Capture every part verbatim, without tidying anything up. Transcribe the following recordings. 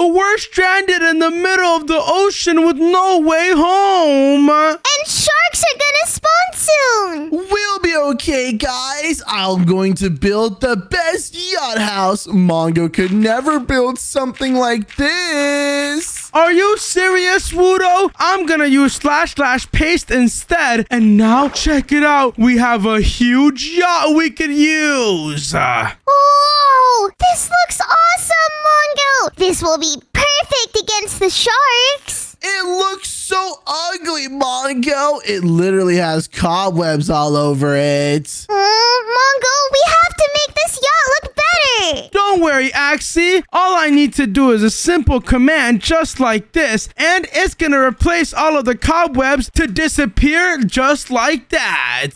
We're stranded in the middle of the ocean with no way home. And sharks are gonna spawn soon. We'll be okay, guys. I'm going to build the best yacht house. Mongo could never build something like this. Are you serious, Wudo? I'm gonna use slash slash paste instead. And now check it out. We have a huge yacht we could use. Whoa, this looks awesome, Mongo. This will be perfect against the sharks. It looks so ugly, Mongo. It literally has cobwebs all over it. Mm, Mongo, we have to make this yacht look better. Don't worry, Axie. All I need to do is a simple command just like this, and it's going to replace all of the cobwebs to disappear just like that.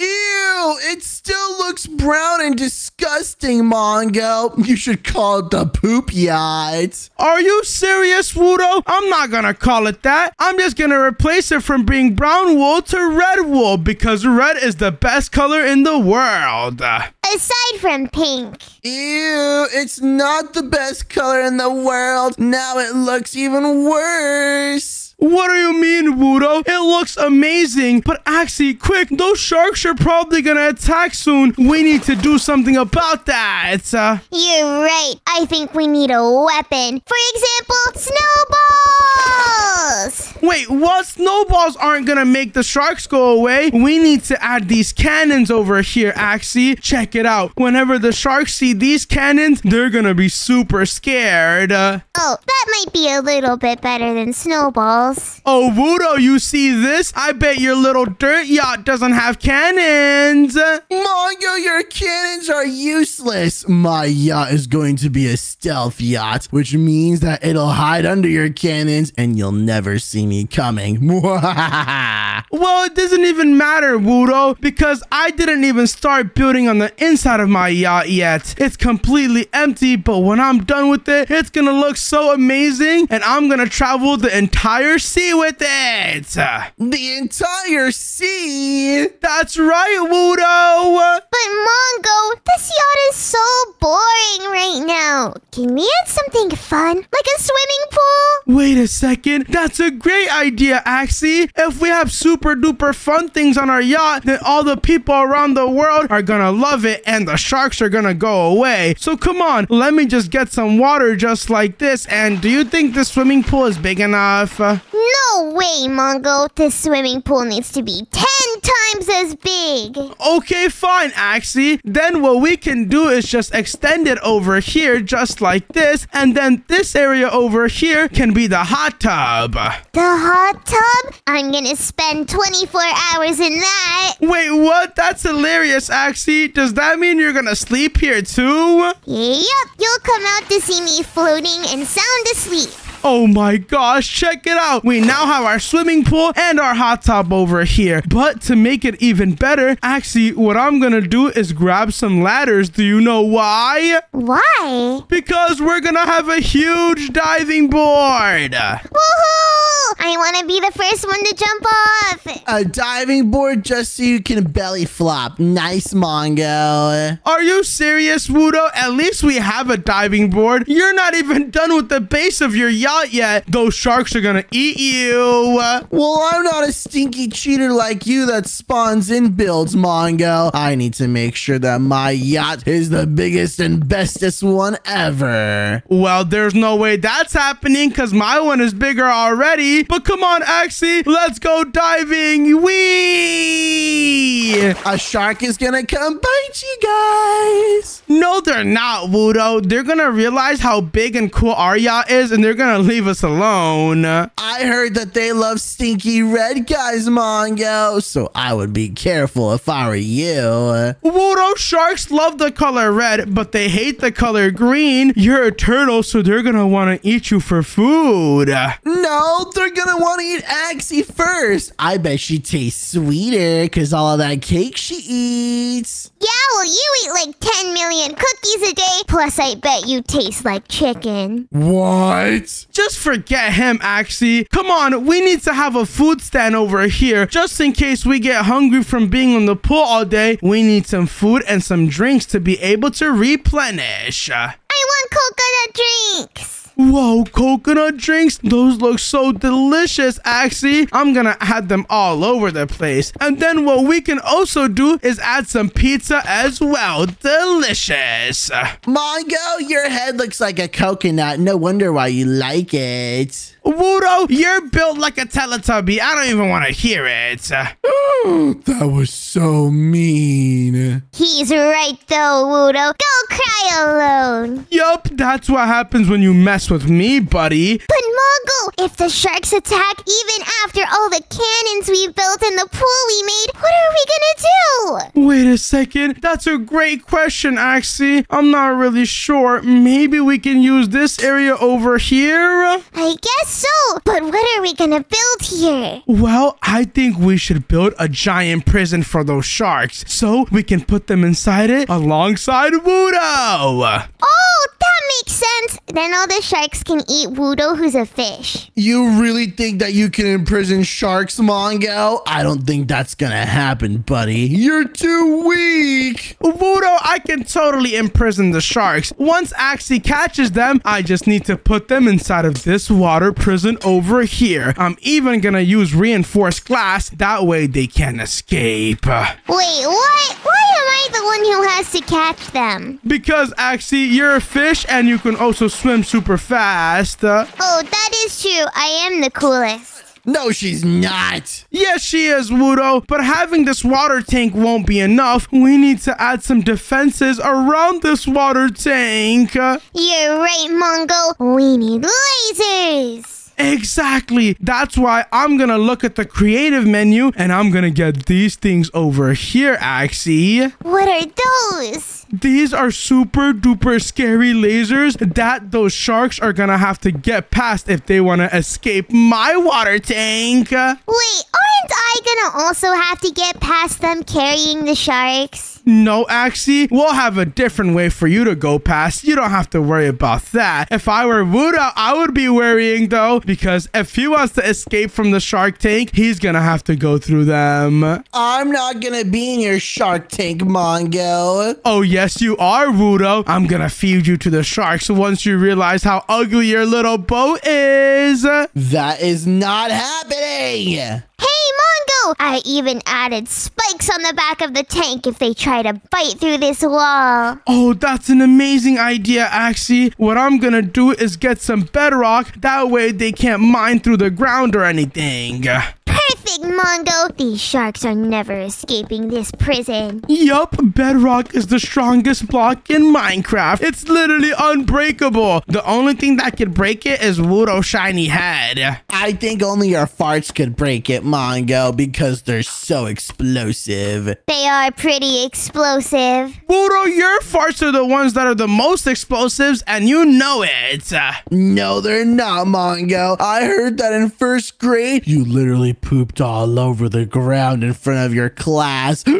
Ew, it still looks brown and disgusting, Mongo. You should call it the poop yacht. Are you serious, Wudo? I'm not going to call it that. I'm just gonna replace it from being brown wool to red wool because red is the best color in the world. Aside from pink. Ew, it's not the best color in the world. Now it looks even worse. What do you mean, Wudo? It looks amazing. But Axie, quick, those sharks are probably gonna attack soon. We need to do something about that. Uh... You're right. I think we need a weapon. For example, snowballs! Wait, what? Snowballs aren't gonna make the sharks go away. We need to add these cannons over here, Axie. Check it out. Whenever the sharks see these cannons, they're gonna be super scared. Uh... Oh, that might be a little bit better than snowballs. Oh, Wudo, you see this? I bet your little dirt yacht doesn't have cannons. Mongo, your cannons are useless. My yacht is going to be a stealth yacht, which means that it'll hide under your cannons and you'll never see me coming. Well, it doesn't even matter, Wudo, because I didn't even start building on the inside of my yacht yet. It's completely empty, but when I'm done with it, it's going to look so amazing, and I'm going to travel the entire sea with it. The entire sea? That's right, Wudo. But Mongo, this yacht is so boring right now. Can we add something fun? Like a swimming pool? Wait a second. That's a great idea, Axie. If we have super duper fun things on our yacht, then all the people around the world are gonna love it and the sharks are gonna go away. So come on, let me just get some water just like this. And do you think the swimming pool is big enough? No way, Mongo. This swimming pool needs to be ten times as big. Okay, fine, Axie. Then what we can do is just extend it over here just like this. And then this area over here can be the hot tub. The hot tub? I'm gonna spend twenty-four hours in that. Wait, what? That's hilarious, Axie. Does that mean you're gonna sleep here too? Yep. You'll come out to see me floating and sound asleep. Oh my gosh, check it out. We now have our swimming pool and our hot tub over here. But to make it even better, Axie, what I'm gonna do is grab some ladders. Do you know why? Why? Because we're gonna have a huge diving board. Woohoo! I wanna be the first one to jump off. A diving board just so you can belly flop. Nice, Mongo. Are you serious, Wudo? At least we have a diving board. You're not even done with the base of your yacht yet. Those sharks are gonna eat you. Well, I'm not a stinky cheater like you that spawns and builds, Mongo. I need to make sure that my yacht is the biggest and bestest one ever. Well, there's no way that's happening because my one is bigger already. But come on, Axie, let's go diving. Whee! A shark is gonna come bite you guys. No, they're not, Wudo. They're gonna realize how big and cool our yacht is, and they're gonna leave us alone. I heard that they love stinky red guys, Mongo, so I would be careful if I were you. Wudo, sharks love the color red, but they hate the color green. You're a turtle, so they're gonna want to eat you for food. No, they're gonna want to eat Axie first. I bet she tastes sweeter because all of that cake she eats. Yeah, well, you eat like ten million cookies a day. Plus, I bet you taste like chicken. What? Just forget him, Axie. Come on, we need to have a food stand over here. Just in case we get hungry from being on the pool all day, we need some food and some drinks to be able to replenish. I want coconut drinks. Whoa, coconut drinks. Those look so delicious, Axie. I'm gonna add them all over the place. And then what we can also do is add some pizza as well. Delicious. Mongo, your head looks like a coconut. No wonder why you like it. Wudo, you're built like a Teletubby. I don't even want to hear it. Oh, that was so mean. He's right, though, Wudo. Go cry alone. Yup, that's what happens when you mess with me, buddy. But, Mongo, if the sharks attack, even after all the cannons we built and the pool we made, what are we gonna do? Wait a second. That's a great question, Axie. I'm not really sure. Maybe we can use this area over here? I guess so, but what are we gonna build here? Well, I think we should build a giant prison for those sharks so we can put them inside it alongside Wudo. Oh, that makes sense. Then all the sharks can eat Wudo, who's a fish. You really think that you can imprison sharks, Mongo? I don't think that's gonna happen, buddy. You're too weak. Wudo, I can totally imprison the sharks. Once Axie catches them, I just need to put them inside of this water prison over here. I'm even gonna use reinforced glass. That way they can't escape. Wait, what? Why am I the one who has to catch them? Because, Axie, you're a fish and you can also swim super fast. Uh, oh, that is true. I am the coolest. No, she's not. Yes, she is, Wudo. But having this water tank won't be enough. We need to add some defenses around this water tank. You're right, Mongo. We need lasers. Exactly. That's why I'm going to look at the creative menu and I'm going to get these things over here, Axie. What are those? These are super duper scary lasers that those sharks are going to have to get past if they want to escape my water tank. Wait, aren't I going to also have to get past them carrying the sharks? No, Axie, we'll have a different way for you to go past. You don't have to worry about that. If I were Wudo, I would be worrying, though, because if he wants to escape from the shark tank, he's going to have to go through them. I'm not going to be in your shark tank, Mongo. Oh, yes, you are, Wudo. I'm going to feed you to the sharks once you realize how ugly your little boat is. That is not happening. Hey, Mongo! I even added spikes on the back of the tank if they try to bite through this wall. Oh, that's an amazing idea, Axie. What I'm gonna do is get some bedrock. That way they can't mine through the ground or anything. Perfect, Mongo. These sharks are never escaping this prison. Yup, bedrock is the strongest block in Minecraft. It's literally unbreakable. The only thing that could break it is Wudo's shiny head. I think only your farts could break it, Mongo, because they're so explosive. They are pretty explosive. Wudo, your farts are the ones that are the most explosives, and you know it. No, they're not, Mongo. I heard that in first grade. You literally pooped all over the ground in front of your class. Ew,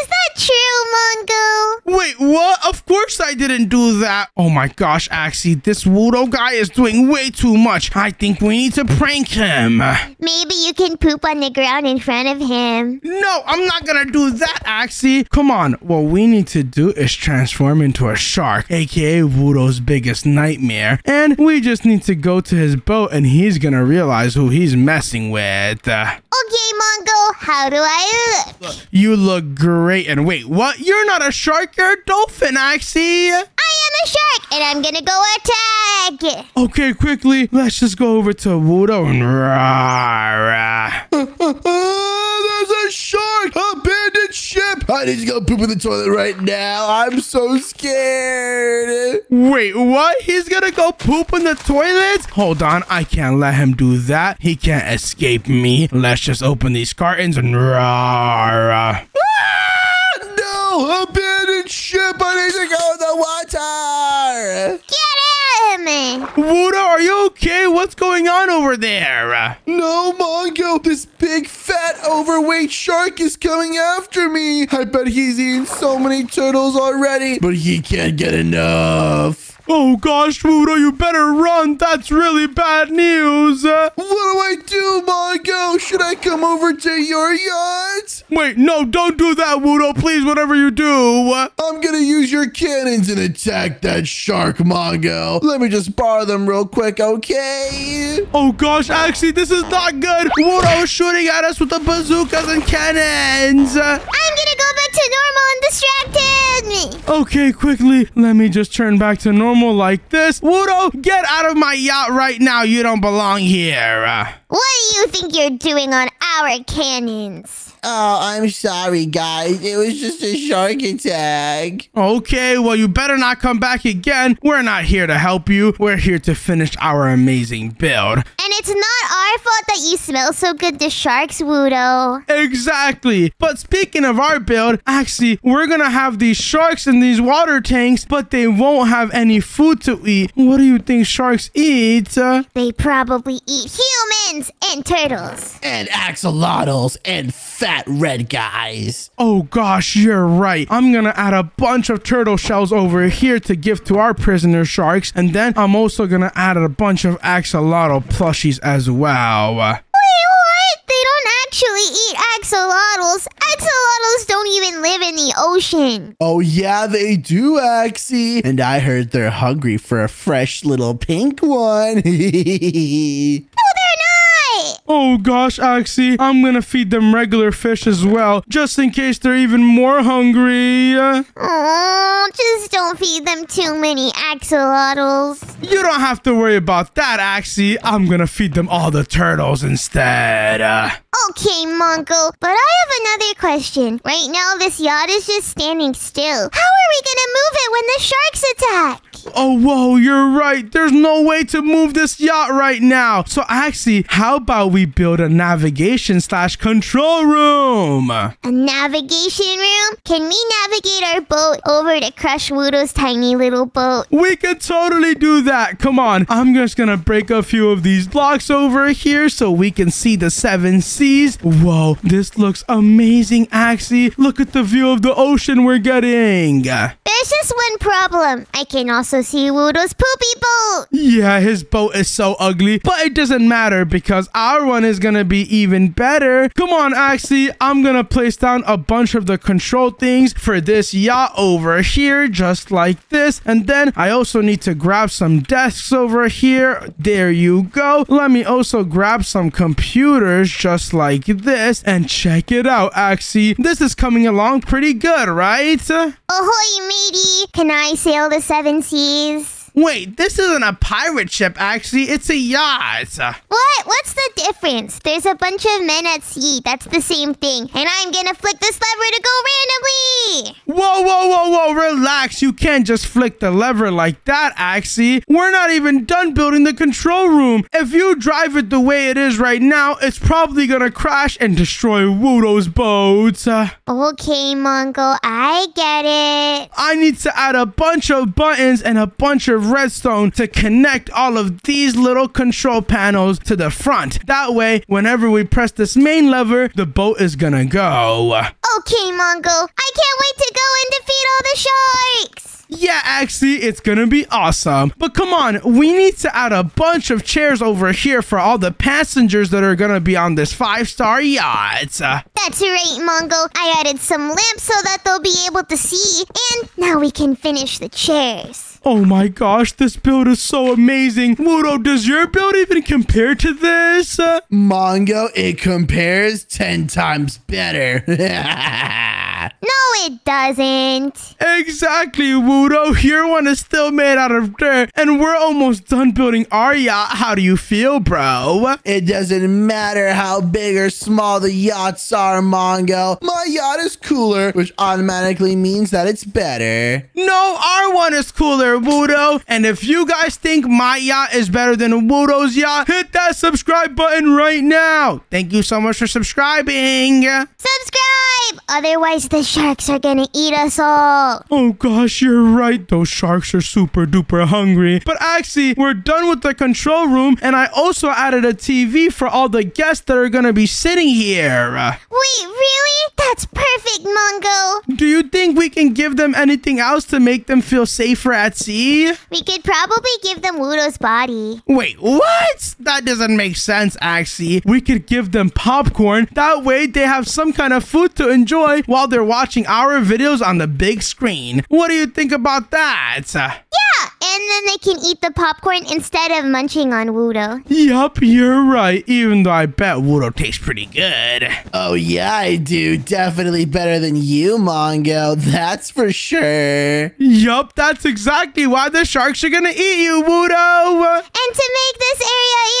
is that true, Mongo? Wait, what? Of course I didn't do that. Oh my gosh, Axie, this Wudo guy is doing way too much. I think we need to prank him. Maybe you can poop on the ground in front of him. No, I'm not gonna do that, Axie. Come on, what we need to do is transform into a shark, aka Wudo's biggest nightmare. And we just need to go to his boat and he's gonna realize who he's messing with. Okay, Mongo, how do I look? You look great. And wait, what? You're not a shark, you're a dolphin, Axie. I am a shark, and I'm gonna go attack. Okay, quickly, let's just go over to Wudo and rah, rah. There's a shark! Abandoned ship! I need to go poop in the toilet right now. I'm so scared. Wait, what? He's gonna go poop in the toilet? Hold on, I can't let him do that. He can't escape me. Let's just open these cartons and rah, rah. Ah, no! Abandoned ship! I need to go in the water! Get out of me! Wudo, are you okay? What's going on over there? No, Mongo. This big, fat, overweight shark is coming after me. I bet he's eaten so many turtles already, but he can't get enough. Oh gosh, Wudo, you better run. That's really bad news. What do I do, Mongo? Should I come over to your yard? Wait, no, don't do that, Wudo. Please, whatever you do. I'm gonna use your cannons and attack that shark, Mongo. Let me just borrow them real quick, okay? Oh gosh, actually, this is not good. Wudo is shooting at us with the bazookas and cannons. I'm gonna go back to normal and distract him. Okay, quickly, let me just turn back to normal like this. Wudo, get out of my yacht right now. You don't belong here. What do you think you're doing on our cannons? Oh, I'm sorry, guys. It was just a shark attack. Okay, well, you better not come back again. We're not here to help you. We're here to finish our amazing build. And it's not our fault that you smell so good to sharks, Wudo. Exactly. But speaking of our build, actually, we're going to have these sharks in these water tanks, but they won't have any food to eat. What do you think sharks eat? They probably eat humans and turtles. And axolotls and fat. That red guys. Oh gosh, you're right. I'm gonna add a bunch of turtle shells over here to give to our prisoner sharks, and then I'm also gonna add a bunch of axolotl plushies as well. Wait, what? They don't actually eat axolotls. Axolotls don't even live in the ocean. Oh yeah, they do, Axie. And I heard they're hungry for a fresh little pink one. Oh gosh, Axie, I'm gonna feed them regular fish as well, just in case they're even more hungry. Oh, just don't feed them too many axolotls. You don't have to worry about that, Axie. I'm gonna feed them all the turtles instead. Okay, Mongo, but I have another question. Right now, this yacht is just standing still. How are we gonna move it when the sharks attack? Oh, whoa, you're right. There's no way to move this yacht right now. So, Axie, how about we build a navigation slash control room? A navigation room? Can we navigate our boat over to Crush Wudo's tiny little boat? We could totally do that. Come on. I'm just going to break a few of these blocks over here so we can see the seven seas. Whoa, this looks amazing, Axie. Look at the view of the ocean we're getting. There's just one problem. I can also So see Wudo's poopy boat. Yeah, his boat is so ugly, but it doesn't matter because our one is gonna be even better. Come on, Axie, I'm gonna place down a bunch of the control things for this yacht over here, just like this. And then I also need to grab some desks over here. There you go. Let me also grab some computers, just like this. And check it out, Axie. This is coming along pretty good, right? Ahoy, matey! Can I sail the seven seas? Wait, this isn't a pirate ship, actually. It's a yacht. What? What's the difference? There's a bunch of men at sea. That's the same thing. And I'm gonna flick this lever to go randomly. Whoa, whoa, whoa, whoa. Relax. You can't just flick the lever like that, Axie. We're not even done building the control room. If you drive it the way it is right now, it's probably gonna crash and destroy Wudo's boats. Okay, Mongo. I get it. I need to add a bunch of buttons and a bunch of redstone to connect all of these little control panels to the front. That way, whenever we press this main lever, the boat is gonna go. Okay, Mongo. I can't wait to go and defeat all the sharks. Yeah, Axie, it's gonna be awesome. But come on, we need to add a bunch of chairs over here for all the passengers that are gonna be on this five-star yacht. That's right, Mongo. I added some lamps so that they'll be able to see. And now we can finish the chairs. Oh my gosh, this build is so amazing. Wudo, does your build even compare to this? Mongo, it compares ten times better. No, it doesn't. Exactly, Wudo. Your one is still made out of dirt, and we're almost done building our yacht. How do you feel, bro? It doesn't matter how big or small the yachts are, Mongo. My yacht is cooler, which automatically means that it's better. No, our one is cooler, Wudo. And if you guys think my yacht is better than Wudo's yacht, hit that subscribe button right now. Thank you so much for subscribing. Subscribe! Otherwise, the sharks are gonna eat us all. Oh gosh, you're right. Those sharks are super duper hungry. But actually, we're done with the control room, and I also added a T V for all the guests that are gonna be sitting here. Wait, really? That's perfect, Mongo. Do you think we can give them anything else to make them feel safer at sea? We could probably give them Wudo's body. Wait, what? That doesn't make sense, actually. We could give them popcorn. That way, they have some kind of food to enjoy while they're watching our videos on the big screen. What do you think about that? Yeah, and then they can eat the popcorn instead of munching on Wudo. Yup, you're right, even though I bet Wudo tastes pretty good. Oh yeah, I do. Definitely better than you, Mongo. That's for sure. Yup, that's exactly why the sharks are gonna eat you, Wudo. And to make this area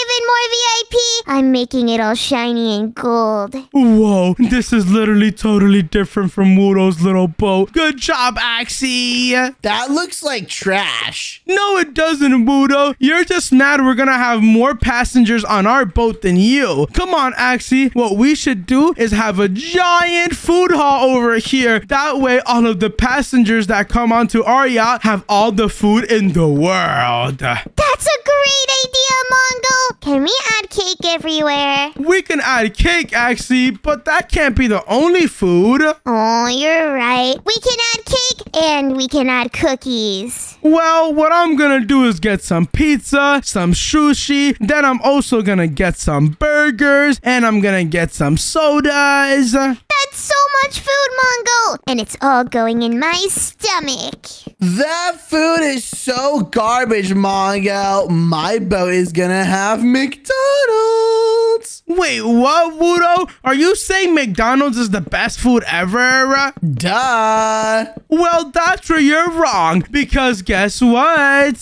even more V I P, I'm making it all shiny and gold. Whoa, this is literally totally different from Wudo's little boat. Good job, Axie. That looks like trash. No, it doesn't, Wudo. You're just mad we're gonna have more passengers on our boat than you. Come on, Axie. What we should do is have a giant food hall over here. That way, all of the passengers that come onto our yacht have all the food in the world. That's a great idea, Mongo. Can we add cake everywhere? We can add cake, Axie, but that can't be the only food. Oh, you're right. We can add cake and we can add cookies. Well, what I'm gonna do is get some pizza, some sushi, then I'm also gonna get some burgers, and I'm gonna get some sodas. That's so much food, Mongo, and it's all going in my stomach. That food is so garbage, Mongo. My boat is gonna have McDonald's. Wait, what, Wudo? Are you saying McDonald's is the best food ever? Duh. Well, that's where you're wrong, because guess what?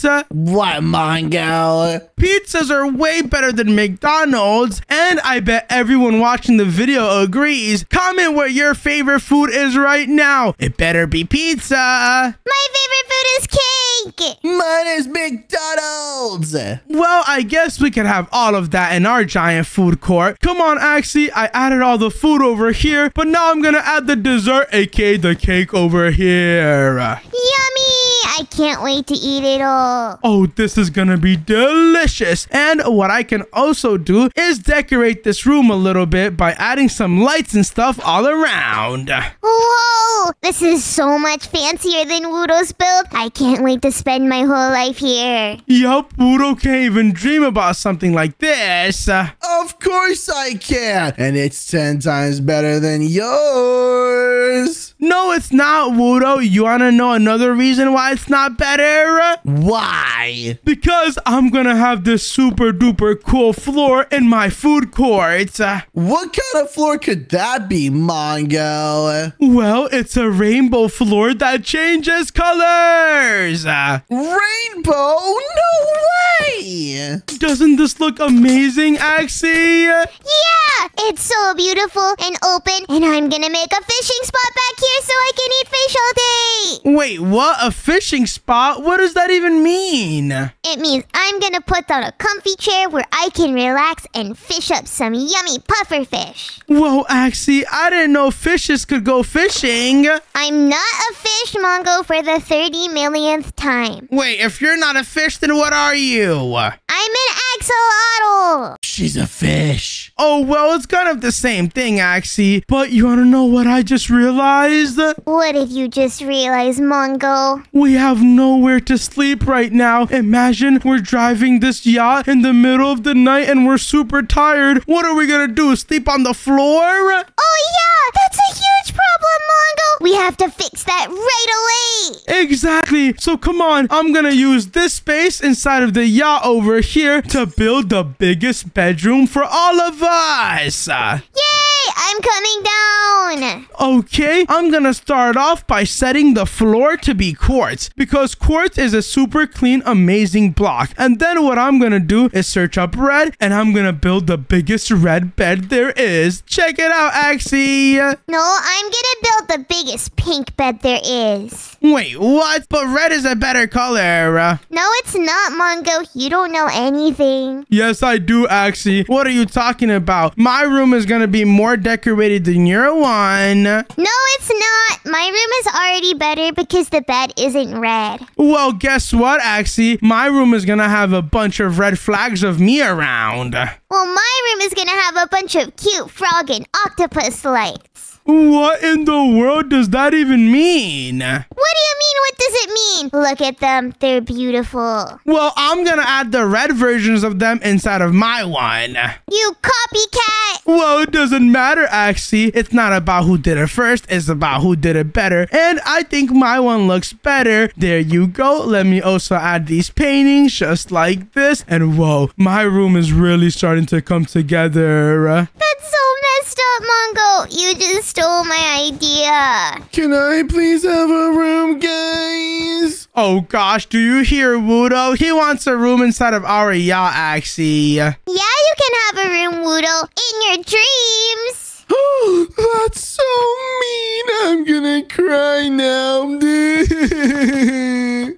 What, Mongo? Pizzas are way better than McDonald's, and I bet everyone watching the video agrees. Comment what your favorite food is right now. It better be pizza. My favorite food is cake. Mine is McDonald's. Well, I guess we can have all of that in our giant food court. Come on, Axie. I added all the food over here, but now I'm gonna add the dessert, aka the cake, over here. Yummy! I can't wait to eat it all. Oh, this is gonna be delicious. And what I can also do is decorate this room a little bit by adding some lights and stuff all around. Whoa, this is so much fancier than Wudo's build. I can't wait to spend my whole life here. Yup, Wudo can't even dream about something like this. Of course I can. And it's ten times better than yours. No, it's not, Wudo. You wanna know another reason why it's not better? Why? Because I'm gonna have this super duper cool floor in my food court. What kind of floor could that be, Mongo? Well, it's a rainbow floor that changes colors. Rainbow? No way! Doesn't this look amazing, Axie? Yeah! It's so beautiful and open, and I'm gonna make a fishing spot back here so I can eat fish all day! Wait, what? A fishing spot? What does that even mean? It means I'm gonna put down a comfy chair where I can relax and fish up some yummy puffer fish. Whoa, Axie, I didn't know fishes could go fishing. I'm not a fish, Mongo, for the thirty millionth time. Wait, if you're not a fish, then what are you? I'm an axolotl. She's a fish. Oh, well, it's kind of the same thing, Axie. But you wanna know what I just realized? What did you just realize, Mongo? We have nowhere to sleep right now. Imagine we're driving this yacht in the middle of the night and we're super tired. What are we gonna do? Sleep on the floor? Oh, yeah! That's a huge problem, Mongo! We have to fix that right away! Exactly! So, come on. I'm gonna use this space inside of the yacht over here to build the biggest bed bedroom for all of us. Yay! I'm coming down. Okay, I'm gonna start off by setting the floor to be quartz, because quartz is a super clean, amazing block. And then what I'm gonna do is search up red, and I'm gonna build the biggest red bed there is. Check it out, Axie. No, I'm gonna build the biggest pink bed there is. Wait, what? But red is a better color. No, it's not, Mongo. You don't know anything. Yes, I do, Axie. What are you talking about? My room is gonna be more decorated than your one. No, it's not. My room is already better because the bed isn't red. Well, guess what, Axie? My room is gonna have a bunch of red flags of me around. Well, my room is gonna have a bunch of cute frog and octopus lights. What in the world does that even mean? What do you mean? What does it mean? Look at them. They're beautiful. Well, I'm gonna add the red versions of them inside of my one. You copycat! Well, it doesn't matter, Axie. It's not about who did it first. It's about who did it better. And I think my one looks better. There you go. Let me also add these paintings just like this. And whoa, my room is really starting to come together. That's so messed up, Mongo. You just stole my idea. Can I please have a room, guys? Oh gosh, do you hear Wudo? He wants a room inside of our yacht, Axie. Yeah, you can have a room, Wudo, in your dreams. Oh, that's so mean. I'm gonna cry now.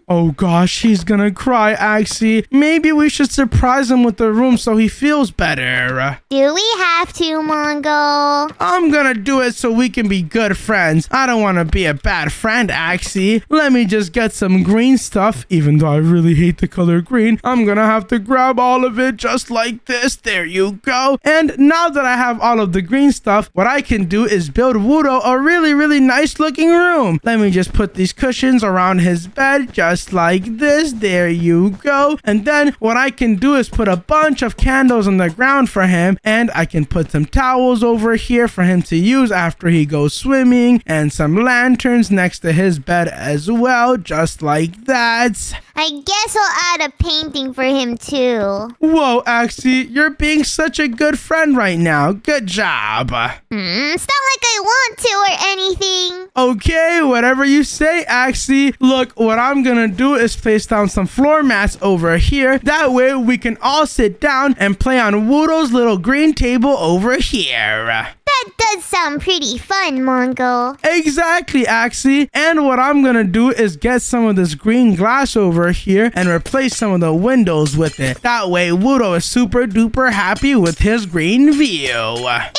Oh gosh, he's gonna cry, Axie. Maybe we should surprise him with the room so he feels better. Do we have to, Mongo? I'm gonna do it so we can be good friends. I don't wanna be a bad friend, Axie. Let me just get some green stuff. Even though I really hate the color green, I'm gonna have to grab all of it just like this. There you go. And now that I have all of the green stuff, what I can do is build Wudo a really, really nice looking room. Let me just put these cushions around his bed just like this. There you go. And then what I can do is put a bunch of candles on the ground for him, and I can put some towels over here for him to use after he goes swimming, and some lanterns next to his bed as well, just like that. I guess I'll add a painting for him too. Whoa, Axie, you're being such a good friend right now. Good job. Mm, it's not like I want to or anything. Okay, whatever you say, Axie. Look, what I'm gonna do is place down some floor mats over here. That way we can all sit down and play on Wudo's little green table over here. That does sound pretty fun, Mongo. Exactly, Axie. And what I'm gonna do is get some of this green glass over here and replace some of the windows with it. That way Wudo is super duper happy with his green view.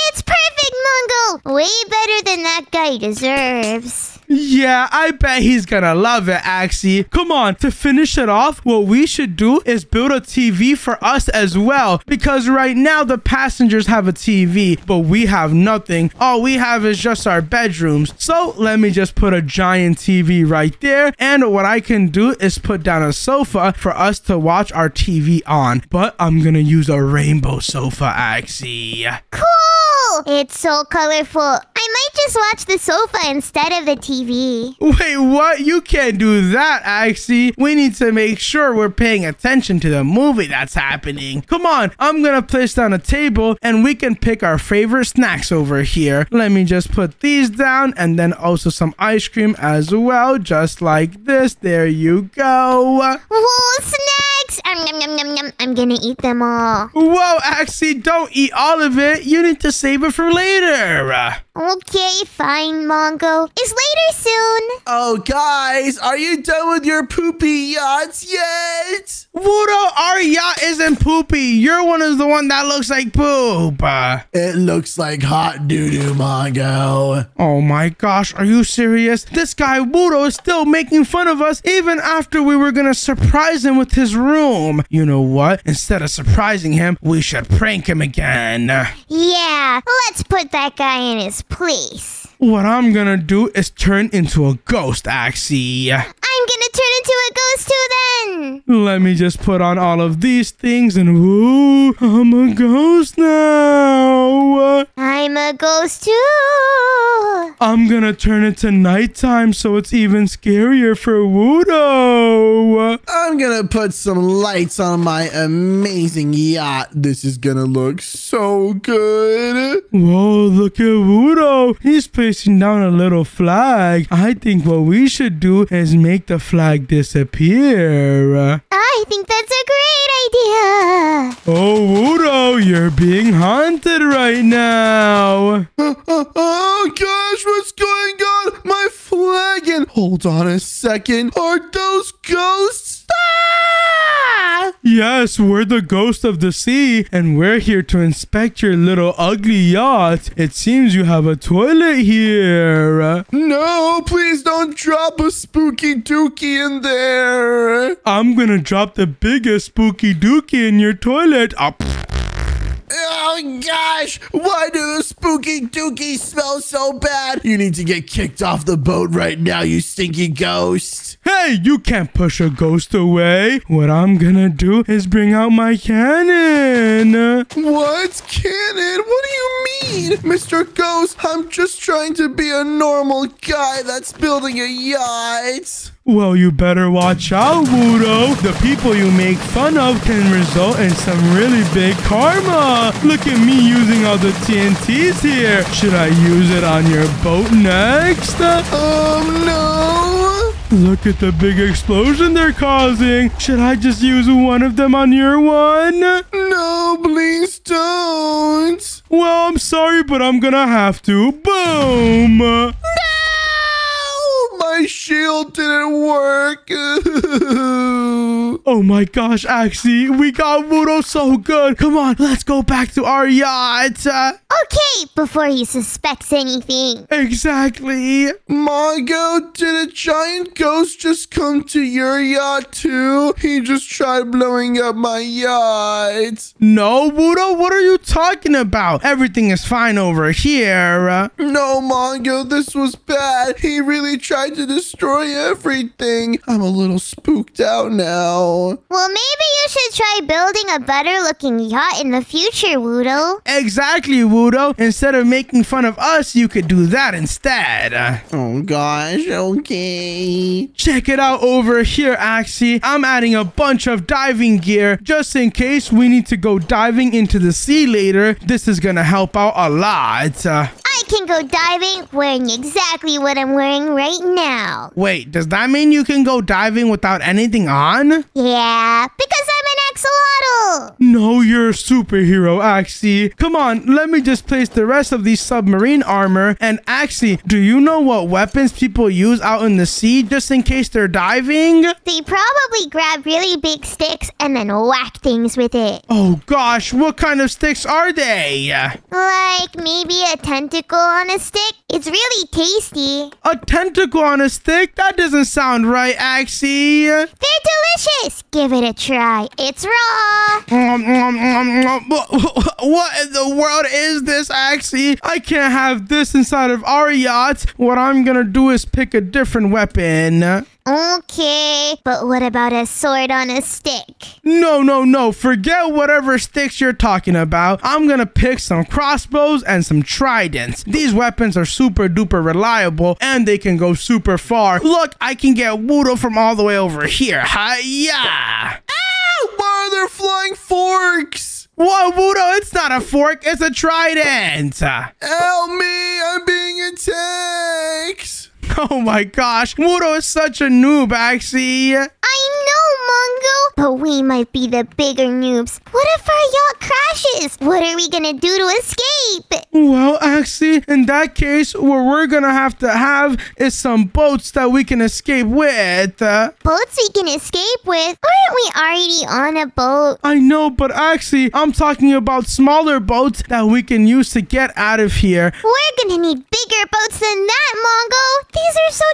It's perfect, Mongo. Way better than that guy deserves. Yeah, I bet he's gonna love it, Axie. Come on, to finish it off, what we should do is build a T V for us as well. Because right now the passengers have a T V, but we have nothing. All we have is just our bedrooms. So let me just put a giant T V right there. And what I can do is put down a sofa for us to watch our T V on. But I'm gonna use a rainbow sofa, Axie. Cool! It's so colorful. I might just watch the sofa instead of the T V. Wait, what? You can't do that, Axie. We need to make sure we're paying attention to the movie that's happening. Come on, I'm gonna place down a table and we can pick our favorite snacks over here. Let me just put these down and then also some ice cream as well, just like this. There you go. Whoa, snacks! Um, yum, yum, yum, yum. I'm gonna eat them all. Whoa, Axie, don't eat all of it. You need to save it for later. Okay, fine, Mongo. It's later soon. Oh, guys, are you done with your poopy yachts yet? Wudo, our yacht isn't poopy. Your one is the one that looks like poop. It looks like hot doo-doo, Mongo. Oh, my gosh. Are you serious? This guy, Wudo, is still making fun of us even after we were going to surprise him with his room. You know what? Instead of surprising him, we should prank him again. Yeah, let's put that guy in his place. What I'm gonna do is turn into a ghost, Axie. I'm gonna turn into a ghost too then. Let me just put on all of these things and woo, I'm a ghost now. I'm a ghost too. I'm gonna turn it to nighttime so it's even scarier for Wudo. I'm gonna put some lights on my amazing yacht. This is gonna look so good. Whoa, look at Wudo. He's placing down a little flag. I think what we should do is make the flag disappear. I think that's a great idea. Oh, Wudo, you're being haunted right now. Oh, oh, oh gosh, what's going on? My flag. And hold on a second. Are those ghosts? Ah! Yes, we're the ghost of the sea, and we're here to inspect your little ugly yacht. It seems you have a toilet here. No, please don't drop a spooky dookie in there. I'm gonna drop the biggest spooky dookie in your toilet. Oh, oh gosh, why do the spooky dookie smell so bad? You need to get kicked off the boat right now, you stinky ghost. Hey, you can't push a ghost away. What I'm gonna do is bring out my cannon. What cannon? What do you mean? Mister Ghost, I'm just trying to be a normal guy that's building a yacht. Well, you better watch out, Wudo. The people you make fun of can result in some really big karma. Look at me using all the T N Ts here. Should I use it on your boat next? Um, no. Look at the big explosion they're causing. Should I just use one of them on your one? No, please don't. Well, I'm sorry, but I'm gonna have to. Boom. No! My shield didn't work. Oh my gosh, Axie, we got Wudo so good. Come on, let's go back to our yacht. Okay, before he suspects anything. Exactly. Mongo, did a giant ghost just come to your yacht too? He just tried blowing up my yacht. No, Wudo, what are you talking about? Everything is fine over here. No, Mongo, this was bad. He really tried to destroy everything. I'm a little spooked out now. Well, maybe you should try building a better looking yacht in the future, Wudo. Exactly, Wudo. Instead of making fun of us, you could do that instead. Oh gosh, okay. Check it out over here, Axie. I'm adding a bunch of diving gear just in case we need to go diving into the sea later. This is gonna help out a lot. Uh, I can go diving wearing exactly what I'm wearing right now. Now. Wait, does that mean you can go diving without anything on? Yeah, because I'm an axolotl. No, you're a superhero, Axie. Come on, let me just place the rest of these submarine armor. And Axie, do you know what weapons people use out in the sea just in case they're diving? They probably grab really big sticks and then whack things with it. Oh gosh, what kind of sticks are they? Like maybe a tentacle on a stick. It's really tasty. A tentacle on a stick? That doesn't sound right, Axie. They're delicious. Give it a try. It's raw. Um, um, um, um, what in the world is this, Axie? I can't have this inside of our yacht. What I'm gonna do is pick a different weapon. Okay, but what about a sword on a stick? No, no, no. Forget whatever sticks you're talking about. I'm gonna pick some crossbows and some tridents. These weapons are super duper reliable and they can go super far. Look, I can get Wudo from all the way over here. Hi-ya! Ow! Why are there flying forks? Whoa, Wudo, it's not a fork, it's a trident. Help me, I'm being attacked. Oh my gosh, Wudo is such a noob, Axie. I know, Mongo, but we might be the bigger noobs. What if our yacht crashes? What are we gonna do to escape? Well, Axie, in that case, what we're gonna have to have is some boats that we can escape with. Boats we can escape with? Aren't we already on a boat? I know, but Axie, I'm talking about smaller boats that we can use to get out of here. We're gonna need bigger boats than that, Mongo. These are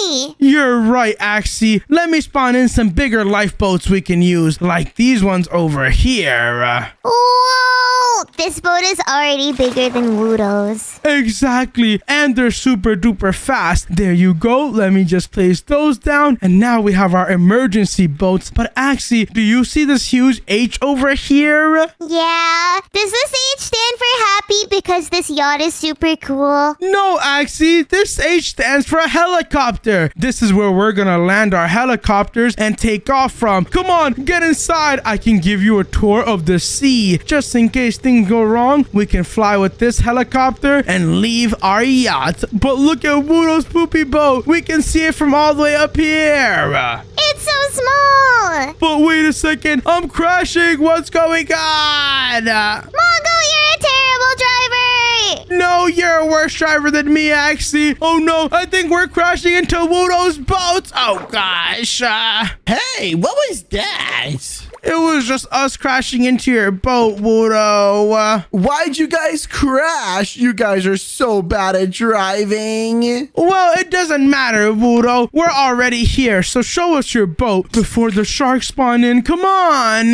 so tiny. You're right, Axie. Let me spawn in some bigger lifeboats we can use, like these ones over here. Whoa! This boat is already bigger than Wudo's. Exactly, and they're super duper fast. There you go. Let me just place those down, and now we have our emergency boats. But Axie, do you see this huge H over here? Yeah. Does this H stand for happy because this yacht is super cool? No, Axie. This H stands for a helicopter. This is where we're gonna land our helicopters and take off from. Come on, get inside. I can give you a tour of the sea. Just in case things go wrong, we can fly with this helicopter and leave our yacht. But look at Wudo's poopy boat. We can see it from all the way up here. It's so small. But wait a second. I'm crashing. What's going on? Mongo, you're a terrible driver. No, you're a worse driver than me, Axie. Oh, no. I think we're crashing into Wudo's boats. Oh, gosh. Uh, hey, what was that? It was just us crashing into your boat, Wudo. Uh, Why'd you guys crash? You guys are so bad at driving. Well, it doesn't matter, Wudo. We're already here, so show us your boat before the sharks spawn in. Come on.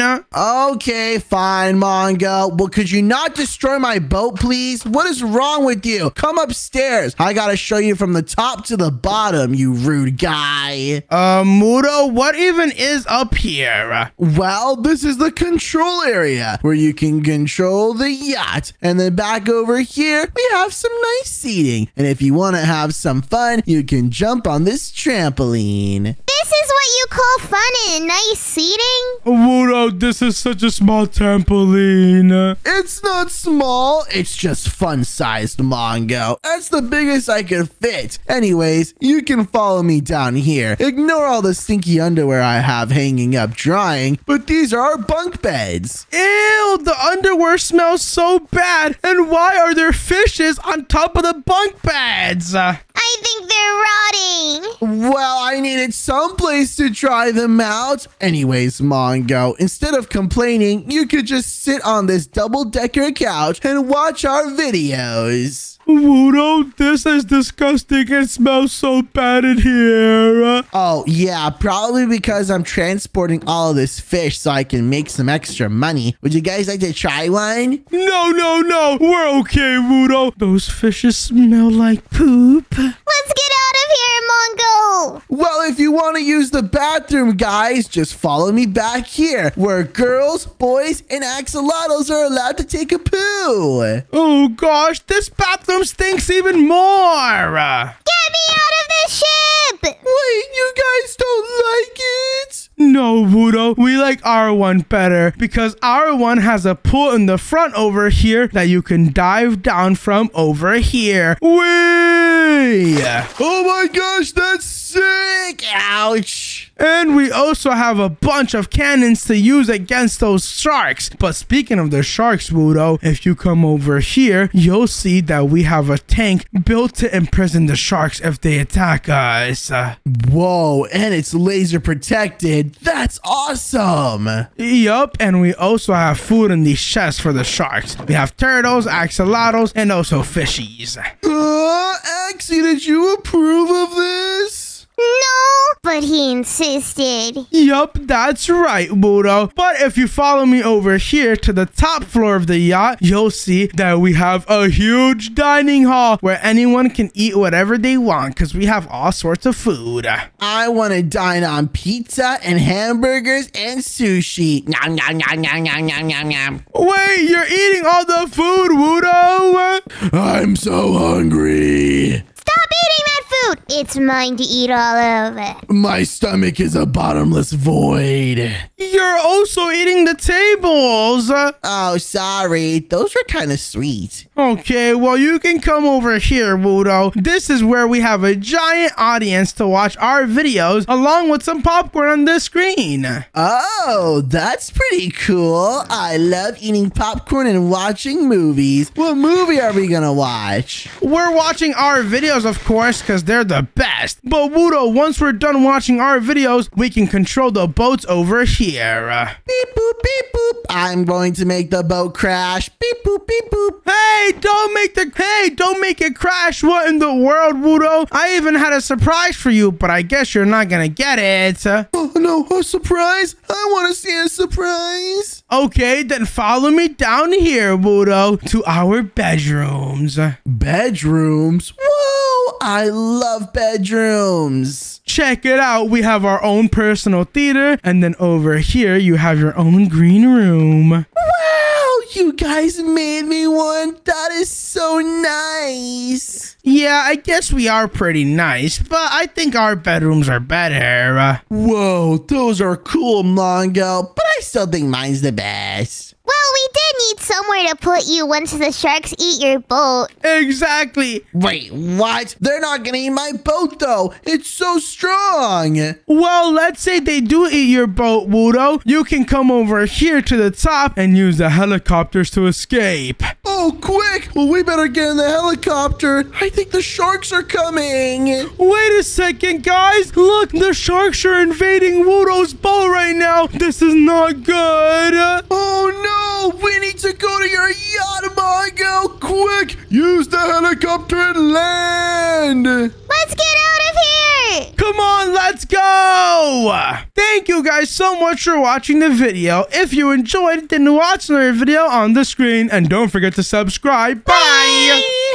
Okay, fine, Mongo. Well, could you not destroy my boat, please? What is wrong with you? Come upstairs. I gotta show you from the top to the bottom, you rude guy. Uh, Wudo, what even is up here? Well, this is the control area where you can control the yacht. And then back over here, we have some nice seating. And if you want to have some fun, you can jump on this trampoline. This is what you call fun and nice seating? Wudo, this is such a small trampoline. It's not small. It's just fun-sized, Mongo. That's the biggest I could fit. Anyways, you can follow me down here. Ignore all the stinky underwear I have hanging up drying, but these are our bunk beds. Ew, the underwear smells so bad. And why are there fishes on top of the bunk beds? I think they're rotting. Well, I needed someplace to dry them out. Anyways, Mongo, instead of complaining, you could just sit on this double-decker couch and watch our videos. Wudo, this is disgusting. It smells so bad in here. Oh, yeah, probably because I'm transporting all of this fish so I can make some extra money. Would you guys like to try one? No, no, no. We're okay, Wudo. Those fishes smell like poop. Let's get out of here, Mongo. Well, if you want to use the bathroom, guys, just follow me back here where girls, boys, and axolotls are allowed to take a poo. Oh, gosh, this bathroom stinks even more. Get me out of this ship! Wait, you guys don't like it? No, Wudo, we like our one better because our one has a pool in the front over here that you can dive down from over here. Whee! Oh my gosh, that's sick! Ouch! And we also have a bunch of cannons to use against those sharks. But speaking of the sharks, Wudo, if you come over here, you'll see that we have a tank built to imprison the sharks if they attack us. Whoa, and it's laser protected. That's awesome. Yup, and we also have food in these chests for the sharks. We have turtles, axolotls, and also fishies. Uh, Axie, did you approve of this? No, but he insisted. Yup, that's right, Wudo. But if you follow me over here to the top floor of the yacht, you'll see that we have a huge dining hall where anyone can eat whatever they want because we have all sorts of food. I want to dine on pizza and hamburgers and sushi. Nom, nom, nom, nom, nom, nom, nom, nom. Wait, you're eating all the food, Wudo? I'm so hungry. Stop eating that food! It's mine to eat all of. My stomach is a bottomless void. You're also eating the tables. Oh, sorry. Those were kind of sweet. Okay, well, you can come over here, Wudo. This is where we have a giant audience to watch our videos along with some popcorn on this screen. Oh, that's pretty cool. I love eating popcorn and watching movies. What movie are we gonna watch? We're watching our videos, of course, because they're the best. But Wudo, once we're done watching our videos, we can control the boats over here. Beep boop, beep boop. I'm going to make the boat crash. Beep boop, beep boop. Hey, don't make the hey, don't make it crash. What in the world, Wudo? I even had a surprise for you, but I guess you're not gonna get it. Oh no, a surprise! I want to see a surprise. Okay, then follow me down here, Wudo, to our bedrooms. Bedrooms? Whoa! I love bedrooms. Check it out. We have our own personal theater. And then over here, you have your own green room. Wow, you guys made me one. That is so nice. Yeah, I guess we are pretty nice, but I think our bedrooms are better. Whoa, those are cool, Mongo. But I still think mine's the best. Well, we did need someone somewhere to put you once the sharks eat your boat. Exactly. Wait, what? They're not gonna eat my boat, though. It's so strong. Well, let's say they do eat your boat, Wudo. You can come over here to the top and use the helicopters to escape. Oh, quick. Well, we better get in the helicopter. I think the sharks are coming. Wait a second, guys. Look, the sharks are invading Wudo's boat right now. This is not good. Oh, no. We need to go to your yacht, Mongo. Quick. Use the helicopter and land. Let's get out of here. Come on. Let's go. Thank you guys so much for watching the video. If you enjoyed it, then watch another video on the screen. And don't forget to subscribe. Bye. Bye.